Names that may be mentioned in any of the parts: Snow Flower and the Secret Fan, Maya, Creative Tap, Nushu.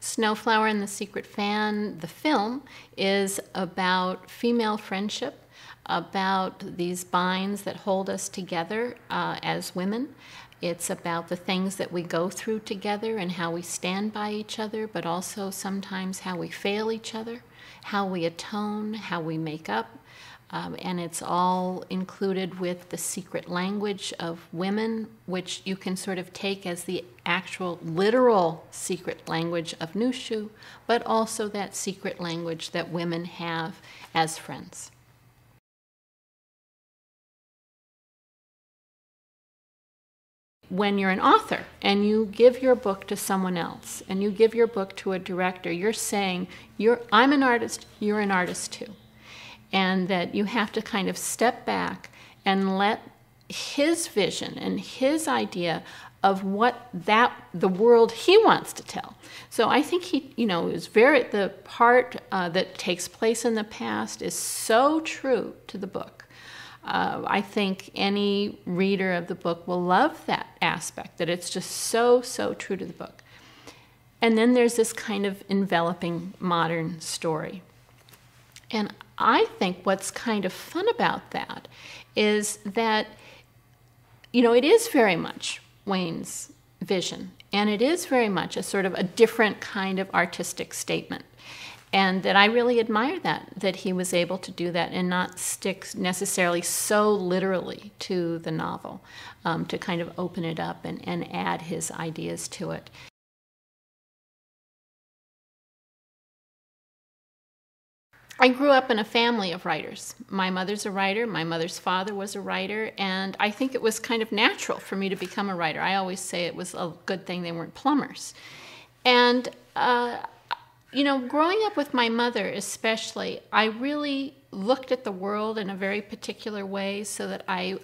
Snow Flower and the Secret Fan, the film, is about female friendship, about these binds that hold us together as women. It's about the things that we go through together and how we stand by each other, but also sometimes how we fail each other, how we atone, how we make up. And it's all included with the secret language of women, which you can sort of take as the actual literal secret language of Nushu, but also that secret language that women have as friends. When you're an author and you give your book to someone else and you give your book to a director, you're saying, I'm an artist, you're an artist too. And that you have to kind of step back and let his vision and his idea of what the world he wants to tell. So I think he, is the part that takes place in the past is so true to the book. I think any reader of the book will love that aspect, that it's just so, so true to the book. And then there's this kind of enveloping modern story. And I think what's kind of fun about that is that, it is very much Wayne's vision, and it is very much a sort of a different kind of artistic statement. And that I really admire that he was able to do that and not stick necessarily so literally to the novel, to kind of open it up and add his ideas to it. I grew up in a family of writers. My mother's a writer, my mother's father was a writer, and I think it was kind of natural for me to become a writer. I always say it was a good thing they weren't plumbers. And growing up with my mother especially, I really looked at the world in a very particular way, so that I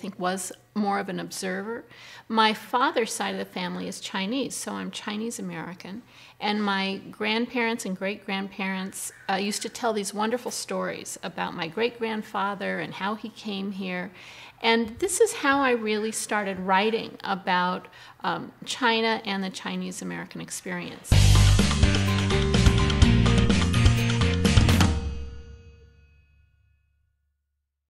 think was more of an observer. My father's side of the family is Chinese, so I'm Chinese American, and my grandparents and great-grandparents used to tell these wonderful stories about my great-grandfather and how he came here. And this is how I really started writing about China and the Chinese American experience.